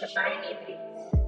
Shashani, please.